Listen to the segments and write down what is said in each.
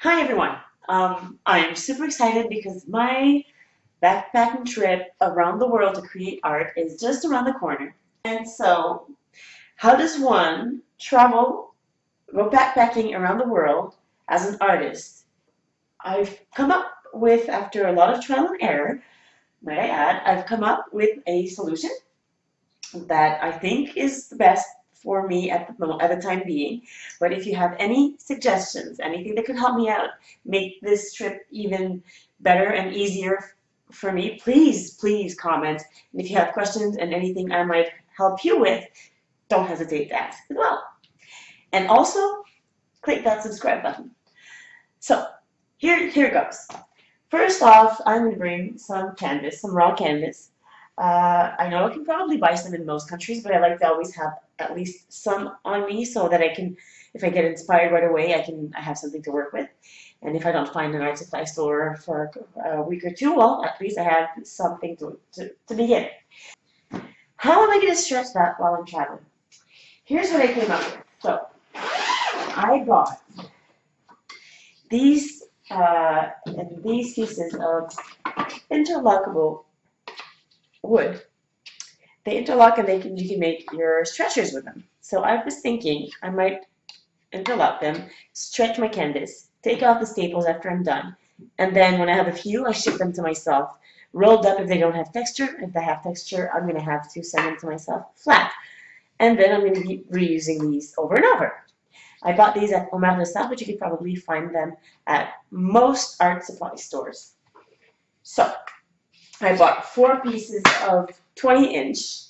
Hi everyone, I'm super excited because my backpacking trip around the world to create art is just around the corner. And so how does one go backpacking around the world as an artist? I've come up with, after a lot of trial and error, might I add, I've come up with a solution that I think is the best for me at the time being. But if you have any suggestions, anything that could help me out, make this trip even better and easier for me, please comment. And if you have questions and anything I might help you with, don't hesitate to ask as well. And also, click that subscribe button. So, here goes. First off, I'm going to bring some canvas, some raw canvas. I know I can probably buy some in most countries, but I like to always have at least some on me so that I can, if I get inspired right away, I have something to work with. And if I don't find an art supply store for a week or two, well, at least I have something to begin. How am I going to stretch that while I'm traveling? Here's what I came up with. So, I got these pieces of interlockable wood. They interlock and you can make your stretchers with them. So I was thinking I might interlock them, stretch my canvas, take off the staples after I'm done, and then when I have a few, I ship them to myself. Rolled up if they don't have texture. If they have texture, I'm going to have to send them to myself flat. And then I'm going to be reusing these over and over. I bought these at Omar Nassar, but you could probably find them at most art supply stores. So, I bought 4 pieces of 20-inch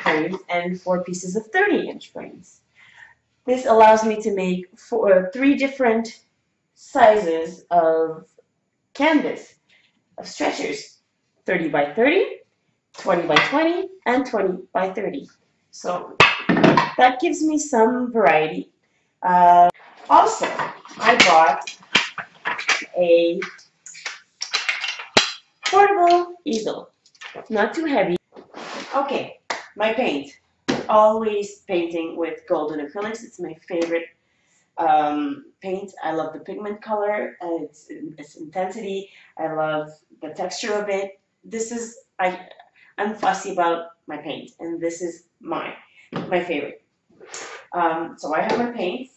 frames and 4 pieces of 30-inch frames. This allows me to make 3 different sizes of canvas, of stretchers, 30 by 30, 20 by 20, and 20 by 30. So that gives me some variety. Also, I bought a portable easel, not too heavy. Okay, my paint. Always painting with Golden acrylics. It's my favorite paint. I love the pigment color and its intensity. I love the texture of it. This is, I'm fussy about my paint, and this is my favorite. So I have my paints.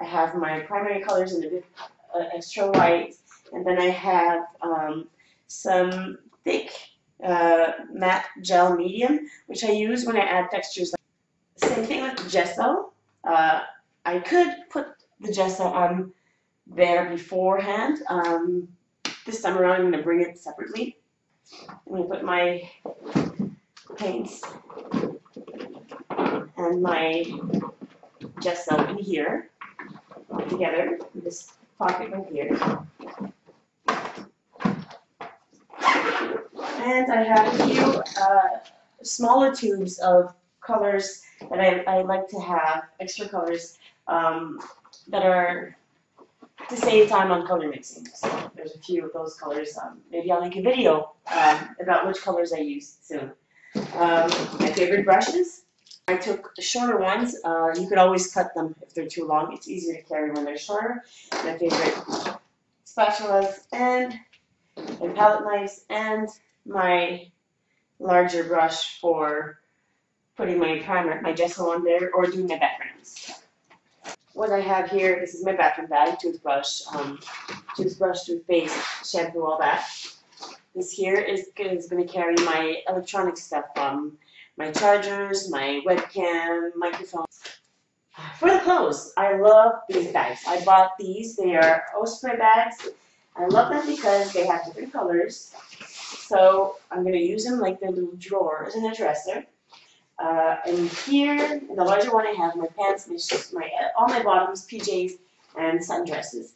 I have my primary colors and a bit extra white, and then I have some thick matte gel medium, which I use when I add textures. Same thing with the gesso. I could put the gesso on there beforehand. This time around, I'm going to bring it separately. I'm going to put my paints and my gesso in here together, in this pocket right here. And I have a few smaller tubes of colors that I like to have, extra colors that are to save time on color mixing. So there's a few of those colors. Maybe I'll make a video about which colors I use soon. My favorite brushes. I took shorter ones. You could always cut them if they're too long. It's easier to carry when they're shorter. My favorite spatulas and my palette knives and my larger brush for putting my primer, my gesso on there, or doing my backgrounds. What I have here, this is my bathroom bag, toothbrush, toothpaste, shampoo, all that. This here is going to carry my electronic stuff, my chargers, my webcam, microphone. For the clothes, I love these bags. I bought these. They are Osprey bags. I love them because they have different colors. So I'm going to use them like their little drawers in a dresser. And here, the larger one, I have my pants, my shoes, all my bottoms, PJs, and sundresses.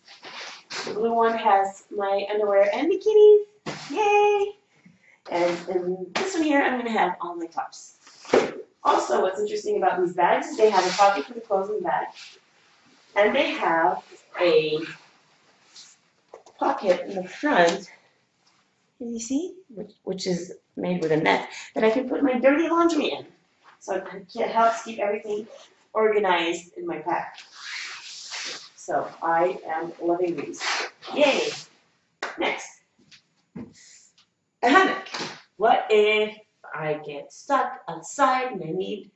The blue one has my underwear and bikinis. Yay! And this one here, I'm going to have all my tops. Also, what's interesting about these bags is they have a pocket for the clothing bag. And they have a pocket in the front, you see, which is made with a net, that I can put my dirty laundry in. So it helps keep everything organized in my pack. So I am loving these. Yay. Next. A hammock. What if I get stuck outside and I need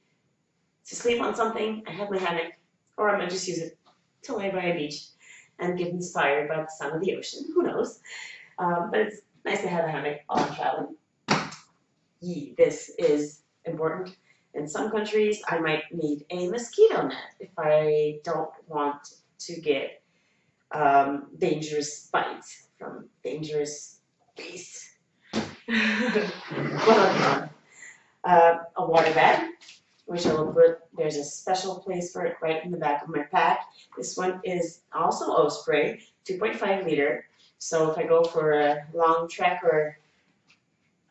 to sleep on something? I have my hammock, or I'm going to just use it to lay by a beach and get inspired by the sound of the ocean. Who knows? But it's nice to have a hammock while I'm traveling. Yeah, this is important. In some countries, I might need a mosquito net if I don't want to get dangerous bites from dangerous beasts. Well, a water bed, which I will put, there's a special place for it right in the back of my pack. This one is also Osprey, 2.5 liter. So if I go for a long trek, or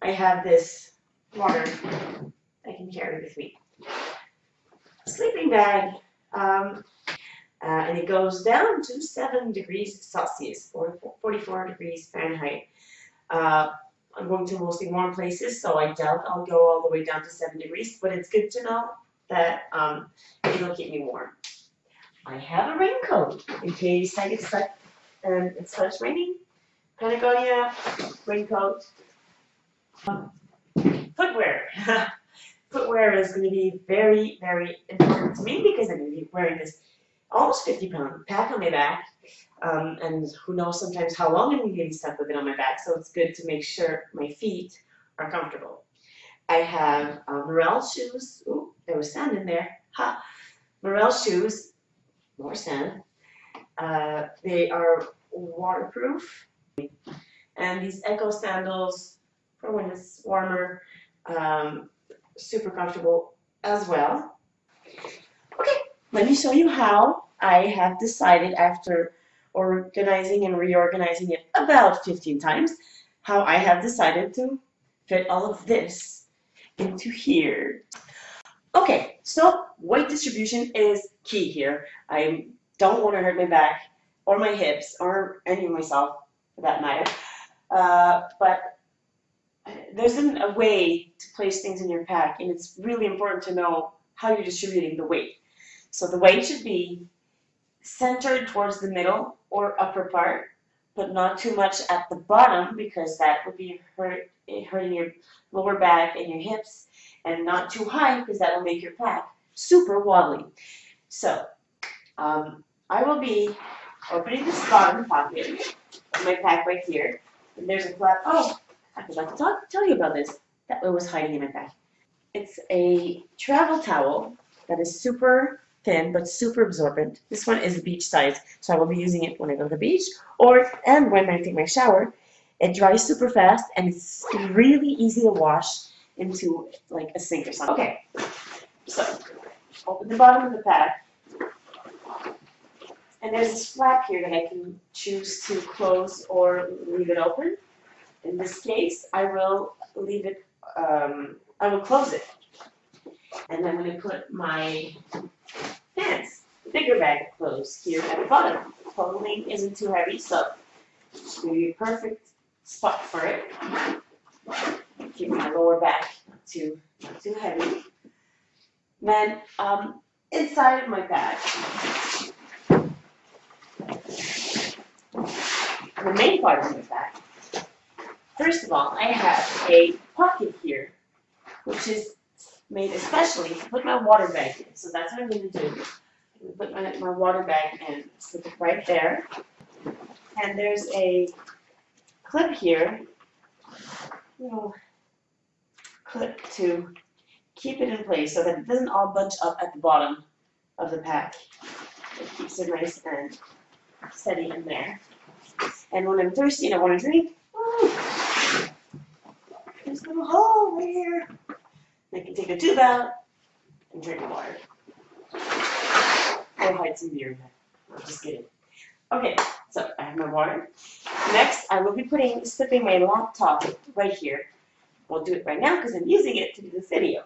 I have this water I can carry with me. A sleeping bag, and it goes down to 7 degrees Celsius, or 44 degrees Fahrenheit. I'm going to mostly warm places, so I doubt I'll go all the way down to 7 degrees, but it's good to know that it'll keep me warm. I have a raincoat in case I get stuck and it starts raining. Patagonia raincoat. Footwear. Footwear is going to be very, very important to me because I'm going to be wearing this almost 50-pound pack on my back. And who knows sometimes how long I'm going to be stuck with it on my back, so it's good to make sure my feet are comfortable. I have Merrell shoes. Ooh, there was sand in there. Ha! Merrell shoes. More sand. They are waterproof. And these Echo sandals for when it's warmer. Super comfortable as well. Okay, let me show you how I have decided, after organizing and reorganizing it about 15 times, how I have decided to fit all of this into here. Okay, so weight distribution is key here. I don't want to hurt my back or my hips or any of myself for that matter, but there isn't a way to place things in your pack, and it's really important to know how you're distributing the weight. So the weight should be centered towards the middle or upper part, but not too much at the bottom, because that would be hurting your lower back and your hips, and not too high because that will make your pack super wobbly. So I will be opening this bottom pocket of my pack right here, and there's a flap. Oh, I would like to tell you about this. That it was hiding in my bag. It's a travel towel that is super thin but super absorbent. This one is beach size, so I will be using it when I go to the beach and when I take my shower. It dries super fast and it's really easy to wash into like a sink or something. Okay, so open the bottom of the pack, and there's this flap here that I can choose to close or leave it open. In this case, I will leave it, I will close it. And I'm going to put my pants, bigger bag of clothes, here at the bottom. The clothing isn't too heavy, so it's going to be a perfect spot for it. Keep my lower back not too heavy. Then, inside of my bag, the main part of my bag. First of all, I have a pocket here, which is made especially to put my water bag in. So that's what I'm going to do. I'm going to put my water bag in, slip it right there. And there's a clip here, little clip to keep it in place so that it doesn't all bunch up at the bottom of the pack. It keeps it nice and steady in there. And when I'm thirsty and I want to drink, there's a little hole right here. I can take a tube out and drink water. I'll hide some beer in there. I'm just kidding. Okay, so I have my water. Next, I will be slipping my laptop right here. We'll do it right now because I'm using it to do this video.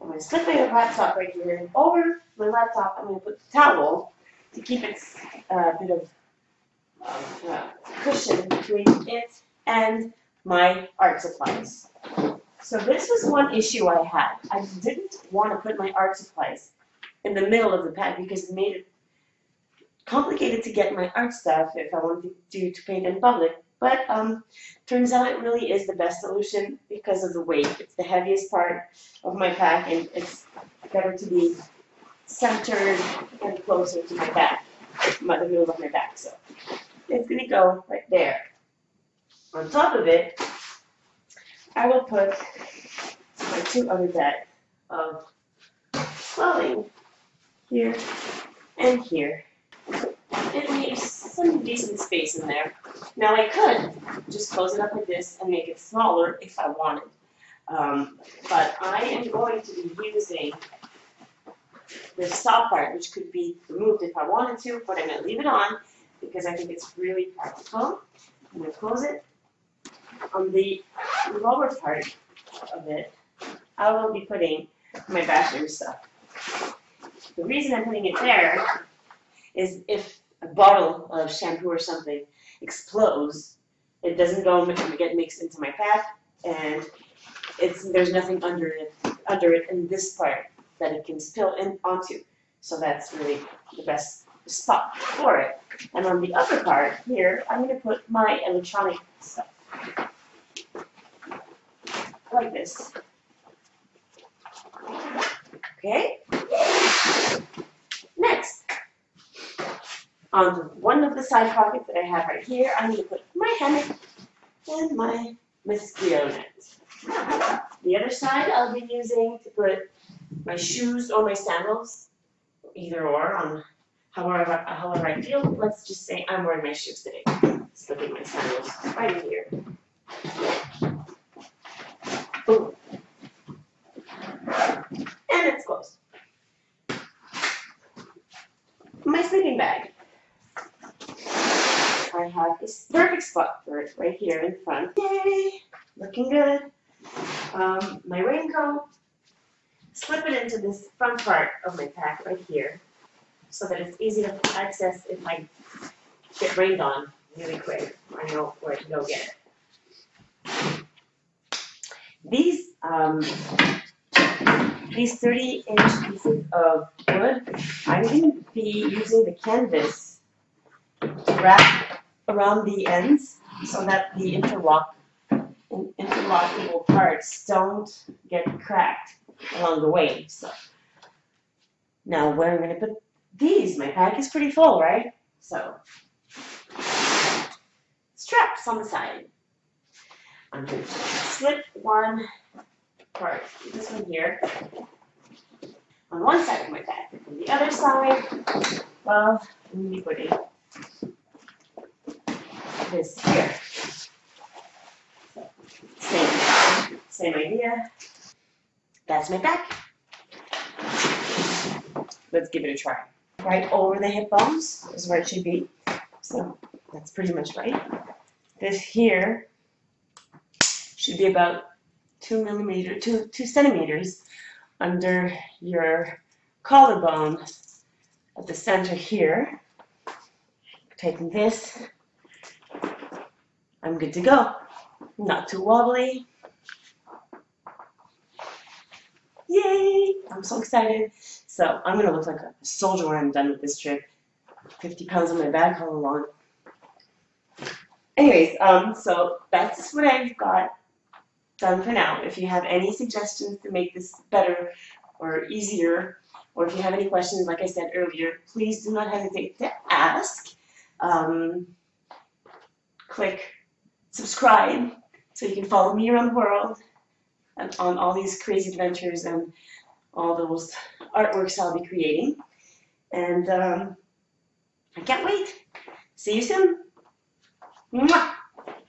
I'm going to slip my laptop right here, and over my laptop I'm going to put the towel to keep it a bit of cushion between it and my art supplies. So this was one issue I had. I didn't want to put my art supplies in the middle of the pack because it made it complicated to get my art stuff if I wanted to paint in public, but turns out it really is the best solution because of the weight. It's the heaviest part of my pack, and it's better to be centered and closer to my back, the middle of my back. So it's going to go right there. On top of it, I will put my two other bags of clothing here and here. It leaves some decent space in there. Now I could just close it up like this and make it smaller if I wanted. But I am going to be using this top part, which could be removed if I wanted to, but I'm going to leave it on because I think it's really practical. I'm going to close it. On the lower part of it, I will be putting my bathroom stuff. The reason I'm putting it there is if a bottle of shampoo or something explodes, it doesn't go and get mixed into my pack, and there's nothing under it in this part that it can spill in onto. So that's really the best spot for it. And on the other part here, I'm going to put my electronic stuff like this. Okay. Next, on one of the side pockets that I have right here, I'm going to put my hammock and my mosquito net. The other side I'll be using to put my shoes or my sandals, either or, on however I feel. Let's just say I'm wearing my shoes today. Slipping my sandals right in here. Boom. And it's closed. My sleeping bag. I have this perfect spot for it right here in front. Yay! Looking good. My raincoat. Slip it into this front part of my pack right here so that it's easy to access if I get rained on really quick. I know where to go get it. These 30-inch pieces of wood, I'm going to be using the canvas to wrap around the ends so that the interlockable parts don't get cracked along the way. So now where I'm going to put these, my pack is pretty full, right? So straps on the side. I'm going to slip one part, this one here, on one side of my pack. On the other side, well, I'm going to be putting this here. So, same idea. That's my back. Let's give it a try. Right over the hip bones is where it should be. So that's pretty much right. This here should be about 2 centimeters under your collarbone at the center here. Taking this, I'm good to go. Not too wobbly. Yay! I'm so excited. So I'm going to look like a soldier when I'm done with this trip. 50 pounds on my back all along. Anyways, so that's what I've got done for now. If you have any suggestions to make this better or easier, or if you have any questions, like I said earlier, please do not hesitate to ask. Click subscribe so you can follow me around the world. And on all these crazy adventures and all those artworks I'll be creating. And I can't wait. See you soon. Mwah!